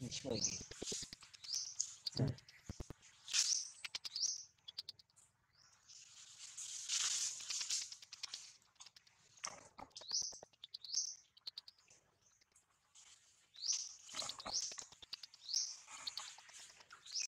Deixa eu ver.